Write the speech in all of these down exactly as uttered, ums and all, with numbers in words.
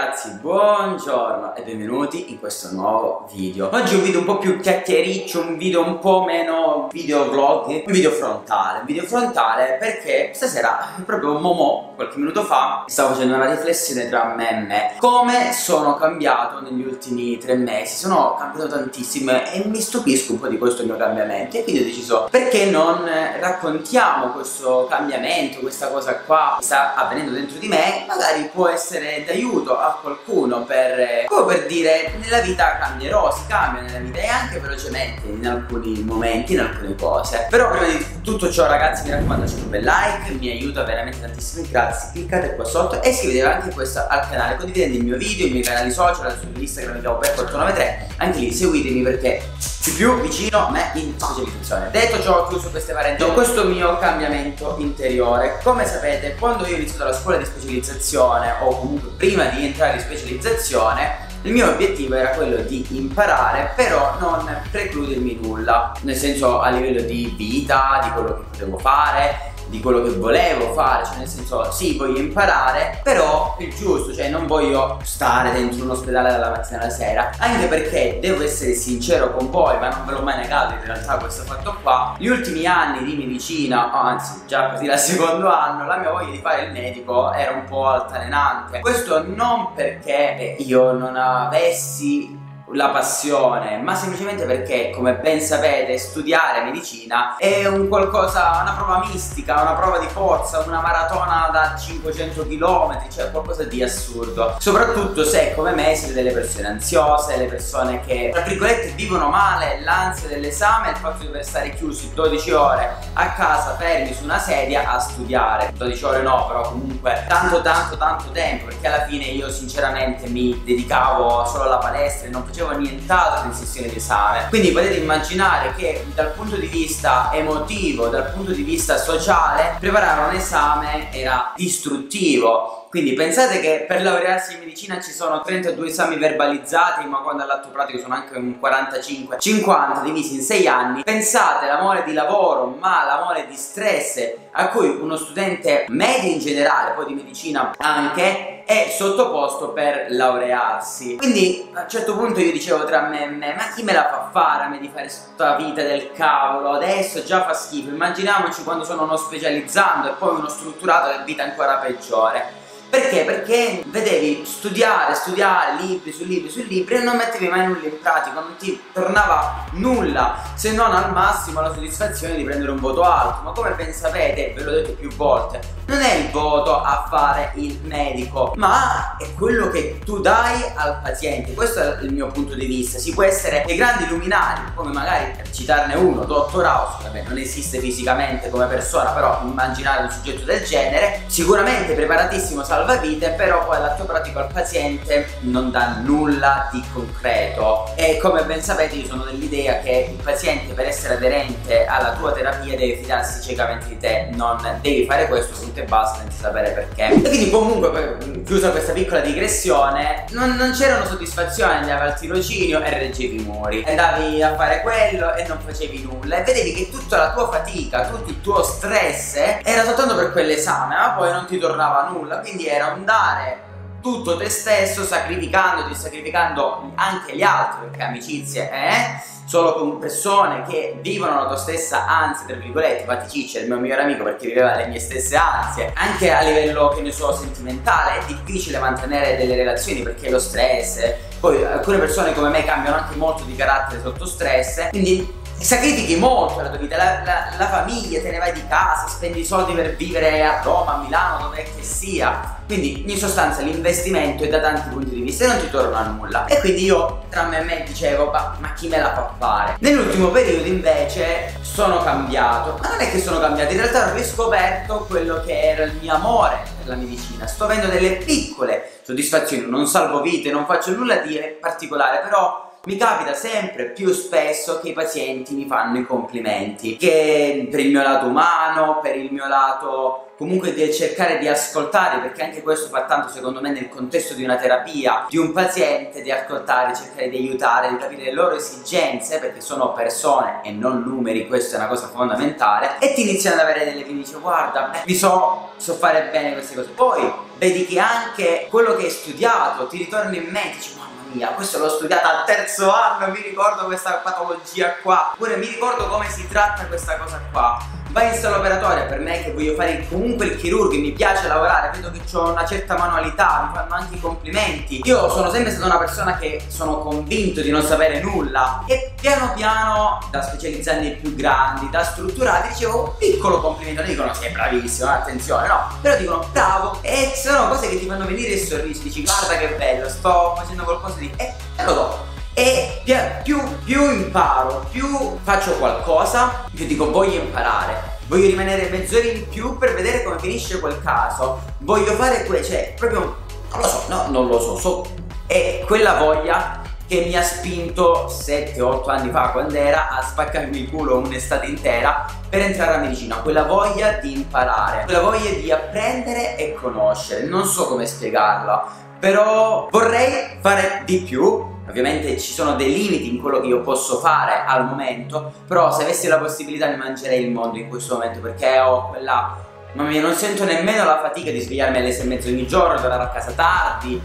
ragazzi, buongiorno e benvenuti in questo nuovo video. Oggi un video un po' più chiacchiericcio, un video un po' meno videovlog, un video frontale. Un video frontale perché stasera, proprio momò, qualche minuto fa, stavo facendo una riflessione tra me e me. Come sono cambiato negli ultimi tre mesi, sono cambiato tantissimo e mi stupisco un po' di questo mio cambiamento. E quindi ho deciso, perché non raccontiamo questo cambiamento, questa cosa qua che sta avvenendo dentro di me, magari può essere d'aiuto a qualcuno per, come per dire, nella vita cambierò, si cambia nella vita e anche velocemente in alcuni momenti, in alcune cose. Però prima di tutto ciò, ragazzi, mi raccomando, lasciate un bel like, mi aiuta veramente tantissimo, grazie. Cliccate qua sotto e iscrivetevi anche questo al canale, condividete il mio video, i miei canali social, su Instagram mi chiamo per quattro nove tre, anche lì seguitemi perché più più vicino a me in socializzazione. Detto ciò, ho chiuso queste parentesi con questo mio cambiamento interiore. Come sapete, quando io ho iniziato la scuola di specializzazione o comunque prima di entrare in specializzazione, il mio obiettivo era quello di imparare, però non precludermi nulla, nel senso a livello di vita, di quello che potevo fare, di quello che volevo fare, cioè nel senso sì, voglio imparare, però il giusto, cioè non voglio stare dentro un ospedale dalla mattina alla sera, anche perché devo essere sincero con voi, ma non ve l'ho mai negato in realtà questo fatto qua, gli ultimi anni di medicina, oh, anzi già a partire dal secondo anno, la mia voglia di fare il medico era un po' altalenante. Questo non perché io non avessi la passione, ma semplicemente perché, come ben sapete, studiare medicina è un qualcosa, una prova mistica, una prova di forza, una maratona da cinquecento chilometri, cioè qualcosa di assurdo, soprattutto se come me siete delle persone ansiose, le persone che tra virgolette vivono male l'ansia dell'esame, il fatto di dover stare chiusi dodici ore a casa fermi su una sedia a studiare. Dodici ore no, però comunque tanto tanto tanto tempo, perché alla fine io sinceramente mi dedicavo solo alla palestra e non facevo nient'altro in sessione di esame. Quindi potete immaginare che dal punto di vista emotivo, dal punto di vista sociale, preparare un esame era distruttivo. Quindi pensate che per laurearsi in medicina ci sono trentadue esami verbalizzati, ma quando all'atto pratico sono anche un quarantacinque cinquanta divisi in sei anni. Pensate l'amore di lavoro, ma l'amore di stress a cui uno studente medio in generale, poi di medicina anche, è sottoposto per laurearsi. Quindi a un certo punto io dicevo tra me e me, ma chi me la fa fare a me di fare sta vita del cavolo? Adesso già fa schifo, immaginiamoci quando sono uno specializzando e poi uno strutturato, è vita ancora peggiore. Perché? Perché vedevi studiare, studiare, libri su libri su libri e non mettevi mai nulla in pratica, non ti tornava nulla, se non al massimo la soddisfazione di prendere un voto alto. Ma come ben sapete, ve l'ho detto più volte, non è il voto a fare il medico, ma è quello che tu dai al paziente. Questo è il mio punto di vista. Si può essere dei grandi luminari, come magari, per citarne uno, Dottor House, vabbè, non esiste fisicamente come persona, però immaginare un soggetto del genere, sicuramente preparatissimo, salvavite, però poi l'atto pratico al paziente non dà nulla di concreto. E come ben sapete, io sono dell'idea che il paziente, per essere aderente alla tua terapia, deve fidarsi ciecamente di te, non devi fare questo punto e basta senza sapere perché. E quindi comunque, chiusa questa piccola digressione, non, non c'era una soddisfazione, andavi al tirocinio e reggevi i muri, andavi a fare quello e non facevi nulla e vedevi che tutta la tua fatica, tutto il tuo stress era soltanto per quell'esame, ma poi non ti tornava nulla. Quindi era un dare tutto te stesso, sacrificandoti, sacrificando anche gli altri, perché amicizie, eh? Solo con persone che vivono la tua stessa ansia, tra virgolette. Infatti Cicci è il mio migliore amico perché viveva le mie stesse ansie. Anche a livello, che ne so, sentimentale, è difficile mantenere delle relazioni perché lo stress. Poi alcune persone come me cambiano anche molto di carattere sotto stress, quindi sacrifichi molto la tua vita, la, la, la famiglia, te ne vai di casa, spendi i soldi per vivere a Roma, a Milano, dove che sia. Quindi in sostanza l'investimento è da tanti punti di vista e non ti torna a nulla. E quindi io tra me e me dicevo, ma, ma chi me la fa fare? Nell'ultimo periodo invece sono cambiato, ma non è che sono cambiato, in realtà ho riscoperto quello che era il mio amore per la medicina. Sto avendo delle piccole soddisfazioni, non salvo vite, non faccio nulla di particolare, però Mi capita sempre più spesso che i pazienti mi fanno i complimenti, che per il mio lato umano, per il mio lato comunque del cercare di ascoltare, perché anche questo fa tanto secondo me nel contesto di una terapia, di un paziente, di ascoltare, cercare di aiutare, di capire le loro esigenze, perché sono persone e non numeri, questa è una cosa fondamentale, e ti iniziano ad avere delle che dici guarda, eh, mi so, so fare bene queste cose. Poi vedi che anche quello che hai studiato ti ritorna in mente, dici, mia, questo l'ho studiato al terzo anno, mi ricordo questa patologia qua, oppure mi ricordo come si tratta questa cosa qua. Vai in sala operatoria, per me che voglio fare comunque il chirurgo, mi piace lavorare, vedo che ho una certa manualità, mi fanno anche i complimenti. Io sono sempre stata una persona che sono convinto di non sapere nulla, e piano piano, da specializzarmi più grandi, da strutturati, dicevo un piccolo complimento, non dicono sei bravissimo, attenzione, no, però dicono bravo, e sono cose che ti fanno venire il sorriso, dici guarda che bello, sto facendo qualcosa di... e eh, lo do. E più, più imparo, più faccio qualcosa, più dico voglio imparare, voglio rimanere mezz'ora in più per vedere come finisce quel caso, voglio fare quel, cioè proprio non lo so, no, non lo so, so. È quella voglia che mi ha spinto sette otto anni fa, quando era, a spaccarmi il culo un'estate intera per entrare a medicina, quella voglia di imparare, quella voglia di apprendere e conoscere, non so come spiegarla, però vorrei fare di più. Ovviamente ci sono dei limiti in quello che io posso fare al momento, però se avessi la possibilità mi mangerei il mondo in questo momento, perché ho quella... mamma mia, non sento nemmeno la fatica di svegliarmi alle sei e mezzo ogni giorno, di andare a casa tardi,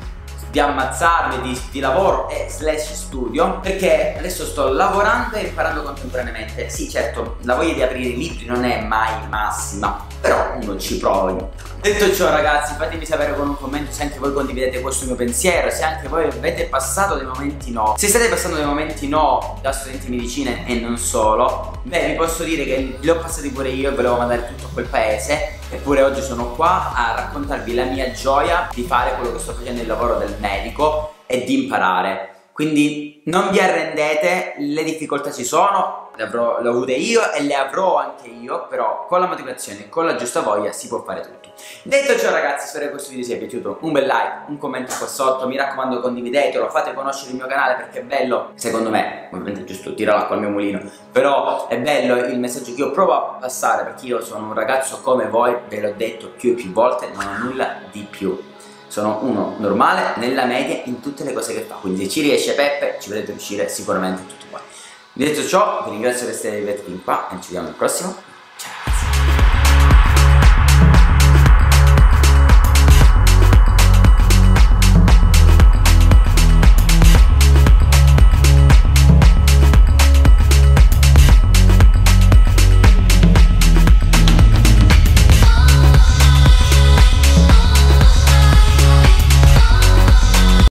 di ammazzarmi, di, di lavoro e slash studio, perché adesso sto lavorando e imparando contemporaneamente. Sì, certo, la voglia di aprire i libri non è mai massima, però uno ci prova. Detto ciò ragazzi, fatemi sapere con un commento se anche voi condividete questo mio pensiero, se anche voi avete passato dei momenti no. Se state passando dei momenti no da studenti di medicina e non solo, beh, vi posso dire che li ho passati pure io e volevo mandare tutto a quel paese, eppure oggi sono qua a raccontarvi la mia gioia di fare quello che sto facendo, il lavoro del medico, e di imparare. Quindi non vi arrendete, le difficoltà ci sono. Le, avrò, le ho avute io e le avrò anche io, però con la motivazione, con la giusta voglia si può fare tutto. Detto ciò ragazzi, spero che questo video sia piaciuto, un bel like, un commento qua sotto, mi raccomando condividetelo, fate conoscere il mio canale perché è bello, secondo me, ovviamente giusto tirare l'acqua al mio mulino, però è bello il messaggio che io provo a passare, perché io sono un ragazzo come voi, ve l'ho detto più e più volte, non ho nulla di più. Sono uno normale, nella media, in tutte le cose che fa, quindi se ci riesce Peppe, ci potete riuscire sicuramente tutti qua. Detto ciò, vi ringrazio per essere arrivati fin qua e ci vediamo al prossimo. Ciao!